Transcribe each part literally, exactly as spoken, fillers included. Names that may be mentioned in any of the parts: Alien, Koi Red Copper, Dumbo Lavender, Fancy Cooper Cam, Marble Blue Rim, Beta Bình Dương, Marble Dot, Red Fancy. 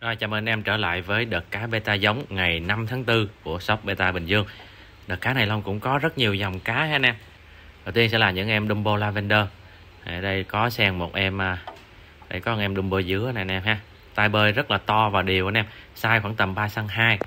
Rồi, chào mừng anh em trở lại với đợt cá beta giống ngày năm tháng tư của shop Beta Bình Dương. Đợt cá này Long cũng có rất nhiều dòng cá ha anh em. Đầu tiên sẽ là những em Dumbo Lavender. Ở đây có sen một em, đây có một em Dumbo dứa này anh em ha. Tai bơi rất là to và đều anh em, size khoảng tầm ba xăng hai.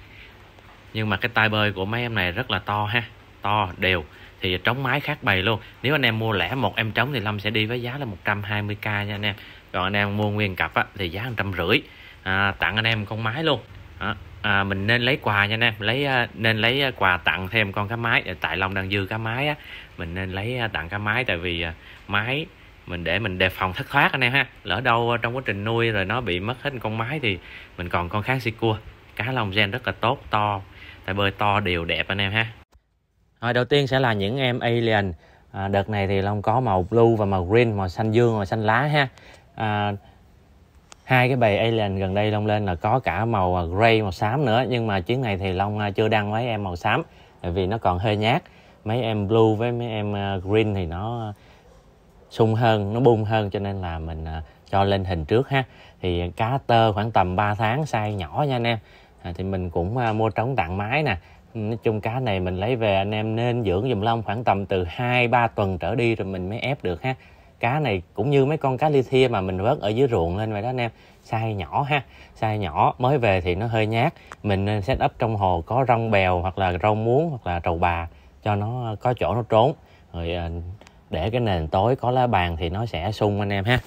Nhưng mà cái tai bơi của mấy em này rất là to ha, to đều. Thì trống mái khác bày luôn. Nếu anh em mua lẻ một em trống thì Lâm sẽ đi với giá là một trăm hai mươi k nha anh em. Còn anh em mua nguyên cặp á, thì giá một trăm rưỡi. À, tặng anh em con mái luôn à, à, mình nên lấy quà nha anh em, lấy nên lấy quà tặng thêm con cá mái. Tại Long đang dư cá mái á, mình nên lấy tặng cá mái, tại vì mái mình để mình đề phòng thất thoát anh em ha. Lỡ đâu trong quá trình nuôi rồi nó bị mất hết con mái thì mình còn con khác si cua. Cá Long gen rất là tốt, to, tại bơi to đều đẹp anh em ha. Rồi, đầu tiên sẽ là những em Alien. à, Đợt này thì Long có màu blue và màu green, màu xanh dương, màu xanh lá ha. à, Hai cái bầy Alien gần đây Long lên là có cả màu grey, màu xám nữa. Nhưng mà chuyến này thì Long chưa đăng mấy em màu xám, tại vì nó còn hơi nhát. Mấy em blue với mấy em green thì nó sung hơn, nó bung hơn, cho nên là mình cho lên hình trước ha. Thì cá tơ khoảng tầm ba tháng, size nhỏ nha anh em. à, Thì mình cũng mua trống tặng mái nè. Nói chung cá này mình lấy về anh em nên dưỡng dùm Long khoảng tầm từ hai ba tuần trở đi rồi mình mới ép được ha. Cá này cũng như mấy con cá li thia mà mình vớt ở dưới ruộng lên vậy đó anh em. Size nhỏ ha, size nhỏ, mới về thì nó hơi nhát. Mình nên set up trong hồ có rong bèo hoặc là rau muống hoặc là trầu bà cho nó có chỗ nó trốn. Rồi để cái nền tối có lá bàn thì nó sẽ sung anh em ha.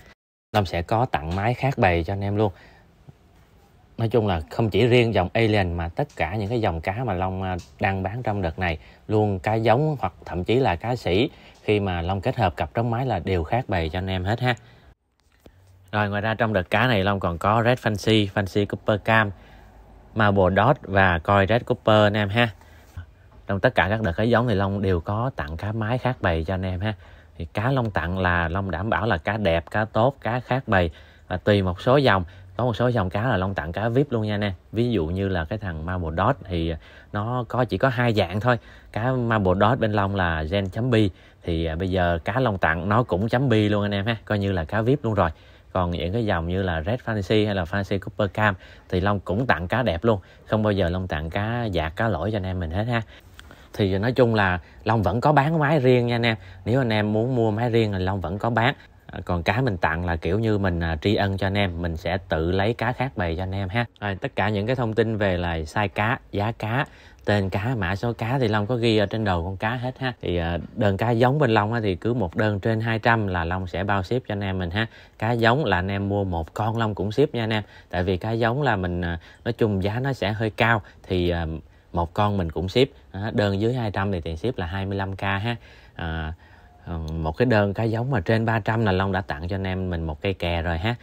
Lâm sẽ có tặng mái khác bày cho anh em luôn. Nói chung là không chỉ riêng dòng Alien mà tất cả những cái dòng cá mà Long đang bán trong đợt này luôn cá giống hoặc thậm chí là cá sỉ, khi mà Long kết hợp cặp trống mái là đều khác bày cho anh em hết ha. Rồi, ngoài ra trong đợt cá này Long còn có Red Fancy, Fancy Cooper Cam, Marble Dot và Koi Red Copper anh em ha. Trong tất cả các đợt cá giống thì Long đều có tặng cá mái khác bày cho anh em ha. Thì cá Long tặng là Long đảm bảo là cá đẹp, cá tốt, cá khác bày. Và tùy một số dòng, có một số dòng cá là Long tặng cá vê i pê luôn nha anh em. Ví dụ như là cái thằng Marble Dot thì nó có chỉ có hai dạng thôi. Cá Marble Dot bên Long là gen chấm bi, thì bây giờ cá Long tặng nó cũng chấm bi luôn anh em ha, coi như là cá vê i pê luôn rồi. Còn những cái dòng như là Red Fancy hay là Fancy Cooper Cam thì Long cũng tặng cá đẹp luôn, không bao giờ Long tặng cá dạt, cá lỗi cho anh em mình hết ha. Thì nói chung là Long vẫn có bán máy riêng nha anh em. Nếu anh em muốn mua máy riêng thì Long vẫn có bán. Còn cá mình tặng là kiểu như mình tri ân cho anh em, mình sẽ tự lấy cá khác bày cho anh em ha. Rồi, tất cả những cái thông tin về là size cá, giá cá, tên cá, mã số cá thì Long có ghi ở trên đầu con cá hết ha. Thì đơn cá giống bên Long thì cứ một đơn trên hai trăm là Long sẽ bao ship cho anh em mình ha. Cá giống là anh em mua một con Long cũng ship nha anh em. Tại vì cá giống là mình nói chung giá nó sẽ hơi cao, thì một con mình cũng ship. Đơn dưới hai trăm thì tiền ship là hai mươi lăm k ha. À, một cái đơn cá giống mà trên ba trăm là Long đã tặng cho anh em mình một cây kè rồi ha.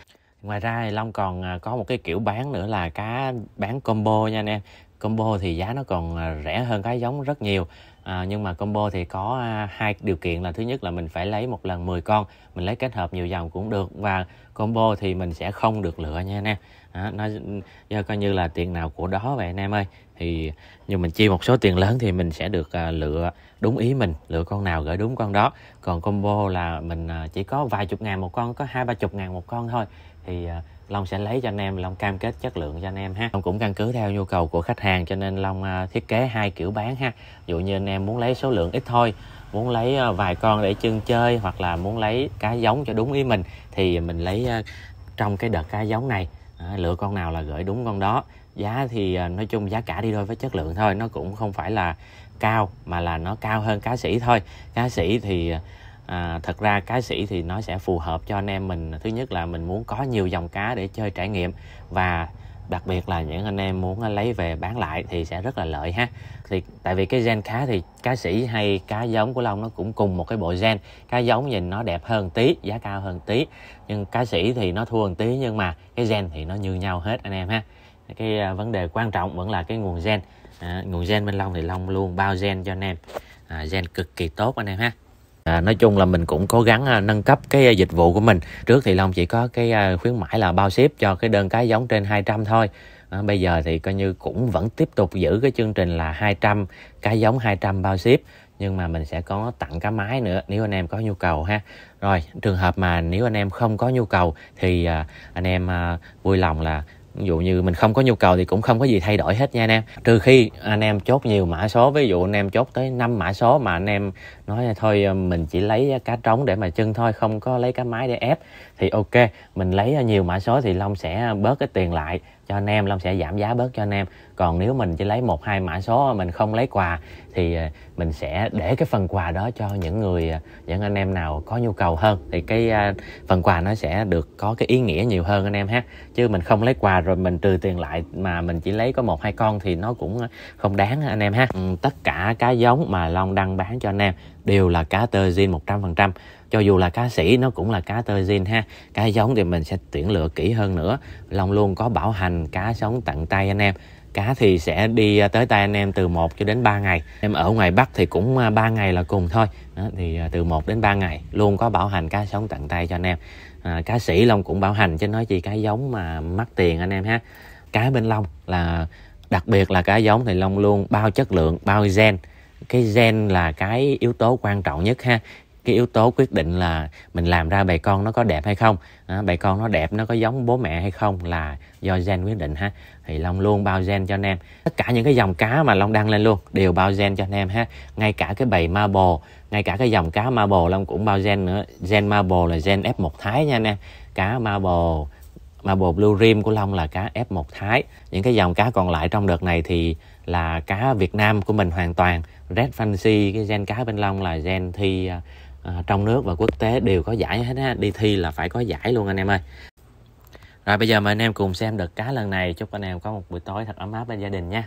Ngoài ra thì Long còn có một cái kiểu bán nữa là cá bán combo nha anh em. Combo thì giá nó còn rẻ hơn cá giống rất nhiều. À, nhưng mà combo thì có hai điều kiện là thứ nhất là mình phải lấy một lần mười con, mình lấy kết hợp nhiều dòng cũng được, và combo thì mình sẽ không được lựa nha anh em. À, nó do coi như là tiền nào của đó vậy anh em ơi. Thì nhưng mình chi một số tiền lớn thì mình sẽ được uh, lựa đúng ý mình, lựa con nào gửi đúng con đó. Còn combo là mình uh, chỉ có vài chục ngàn một con, có hai ba chục ngàn một con thôi. Thì uh, Long sẽ lấy cho anh em, Long cam kết chất lượng cho anh em ha. Long cũng căn cứ theo nhu cầu của khách hàng cho nên Long uh, thiết kế hai kiểu bán ha. Ví dụ như anh em muốn lấy số lượng ít thôi, muốn lấy uh, vài con để chưng chơi, hoặc là muốn lấy cá giống cho đúng ý mình thì mình lấy uh, trong cái đợt cá giống này. À, lựa con nào là gửi đúng con đó. Giá thì nói chung giá cả đi đôi với chất lượng thôi, nó cũng không phải là cao mà là nó cao hơn cá sỉ thôi. Cá sỉ thì à, thật ra cá sỉ thì nó sẽ phù hợp cho anh em mình. Thứ nhất là mình muốn có nhiều dòng cá để chơi trải nghiệm, và đặc biệt là những anh em muốn lấy về bán lại thì sẽ rất là lợi ha. Thì tại vì cái gen cá thì cá sỉ hay cá giống của Long nó cũng cùng một cái bộ gen. Cá giống nhìn nó đẹp hơn tí, giá cao hơn tí, nhưng cá sỉ thì nó thua hơn tí, nhưng mà cái gen thì nó như nhau hết anh em ha. Cái vấn đề quan trọng vẫn là cái nguồn gen. à, Nguồn gen bên Long thì Long luôn bao gen cho anh em. à, Gen cực kỳ tốt anh em ha. À, nói chung là mình cũng cố gắng à, nâng cấp cái dịch vụ của mình. Trước thì Long chỉ có cái à, khuyến mãi là bao ship cho cái đơn cá giống trên hai trăm thôi. à, Bây giờ thì coi như cũng vẫn tiếp tục giữ cái chương trình là hai trăm cá giống, hai trăm bao ship. Nhưng mà mình sẽ có tặng cá mái nữa nếu anh em có nhu cầu ha. Rồi, trường hợp mà nếu anh em không có nhu cầu thì à, anh em à, vui lòng là Ví dụ như mình không có nhu cầu thì cũng không có gì thay đổi hết nha anh em. Trừ khi anh em chốt nhiều mã số, ví dụ anh em chốt tới năm mã số mà anh em nói thôi mình chỉ lấy cá trống để mà chân thôi, không có lấy cá mái để ép, thì ok, mình lấy nhiều mã số thì Long sẽ bớt cái tiền lại cho anh em, Long sẽ giảm giá bớt cho anh em. Còn nếu mình chỉ lấy một hai mã số, mình không lấy quà, thì mình sẽ để cái phần quà đó cho những người, những anh em nào có nhu cầu hơn, thì cái phần quà nó sẽ được có cái ý nghĩa nhiều hơn anh em ha. Chứ mình không lấy quà rồi mình trừ tiền lại mà mình chỉ lấy có một hai con thì nó cũng không đáng anh em ha. Tất cả cá giống mà Long đăng bán cho anh em đều là cá tơ zin một trăm phần trăm. Cho dù là cá sỉ nó cũng là cá tơ zin ha. Cá giống thì mình sẽ tuyển lựa kỹ hơn nữa. Long luôn có bảo hành cá sống tận tay anh em. Cá thì sẽ đi tới tay anh em từ một cho đến ba ngày. Em ở ngoài Bắc thì cũng ba ngày là cùng thôi. Đó, thì từ một đến ba ngày luôn có bảo hành cá sống tận tay cho anh em. À, cá sỉ Long cũng bảo hành chứ nói chi cá giống mà mắc tiền anh em ha. Cá bên Long là đặc biệt là cá giống thì Long luôn bao chất lượng, bao gen. Cái gen là cái yếu tố quan trọng nhất ha. Cái yếu tố quyết định là mình làm ra bầy con nó có đẹp hay không. À, bầy con nó đẹp, nó có giống bố mẹ hay không là do gen quyết định ha. Thì Long luôn bao gen cho anh em. Tất cả những cái dòng cá mà Long đăng lên luôn đều bao gen cho anh em ha. Ngay cả cái bầy Marble, ngay cả cái dòng cá Marble Long cũng bao gen nữa. Gen Marble là gen ép một Thái nha anh em. Cá Marble, Marble Blue Rim của Long là cá ép một Thái. Những cái dòng cá còn lại trong đợt này thì là cá Việt Nam của mình hoàn toàn. Red Fancy, cái gen cá bên Long là gen thi à, trong nước và quốc tế đều có giải hết ha. Đi thi là phải có giải luôn anh em ơi. Rồi bây giờ mời anh em cùng xem đợt cá lần này. Chúc anh em có một buổi tối thật ấm áp bên gia đình nha.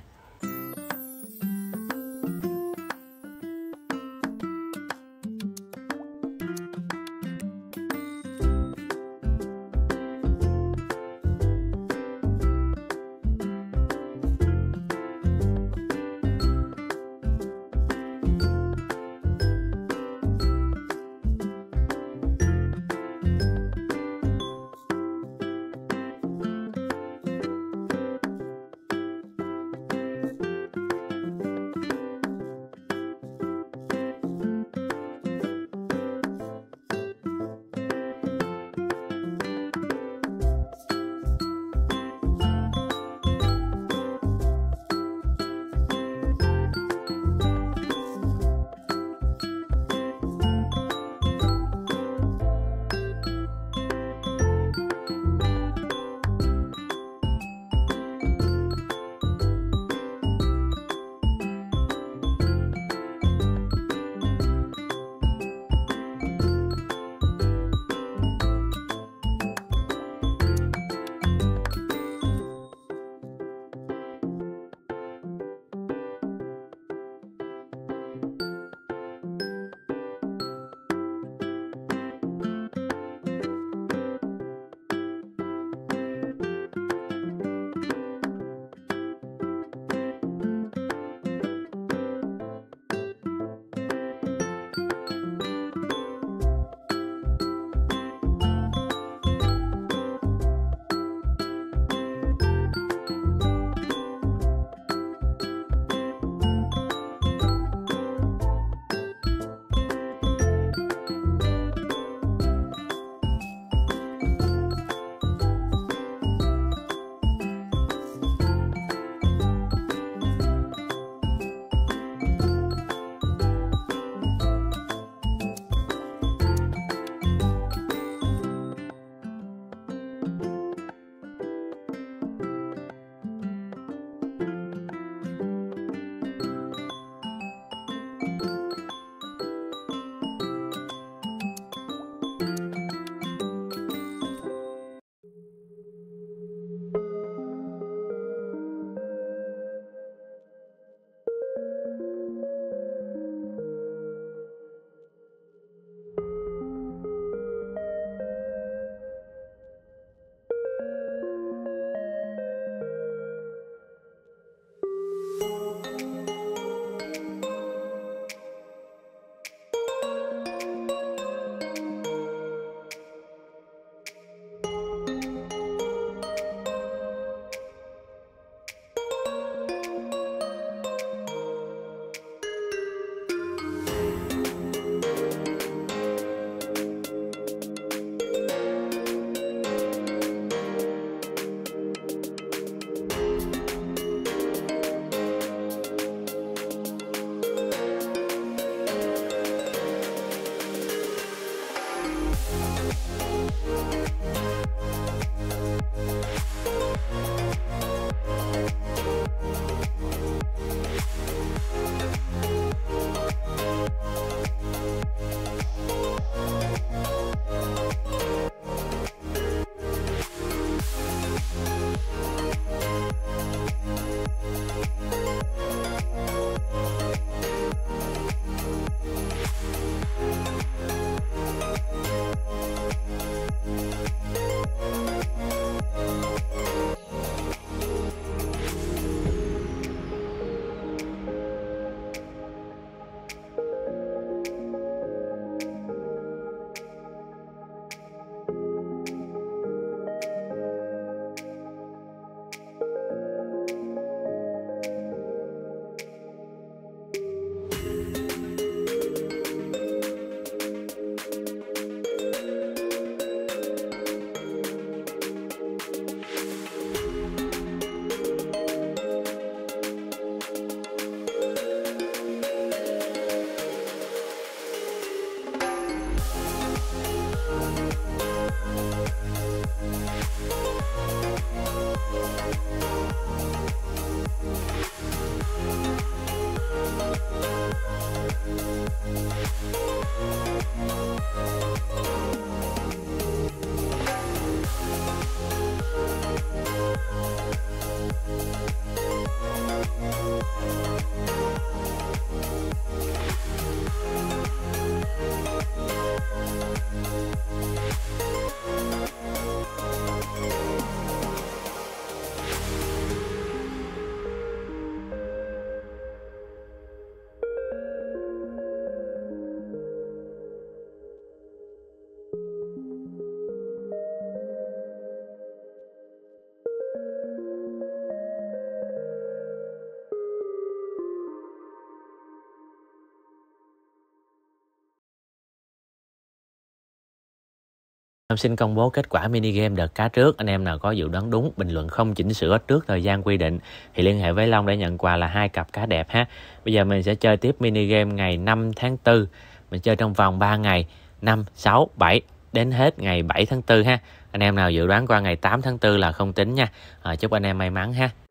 Song xin công bố kết quả minigame đợt cá trước. Anh em nào có dự đoán đúng, bình luận không chỉnh sửa trước thời gian quy định thì liên hệ với Long để nhận quà là hai cặp cá đẹp ha. Bây giờ mình sẽ chơi tiếp minigame ngày năm tháng tư. Mình chơi trong vòng ba ngày, năm, sáu, bảy đến hết ngày bảy tháng tư ha. Anh em nào dự đoán qua ngày tám tháng tư là không tính nha. À, chúc anh em may mắn ha.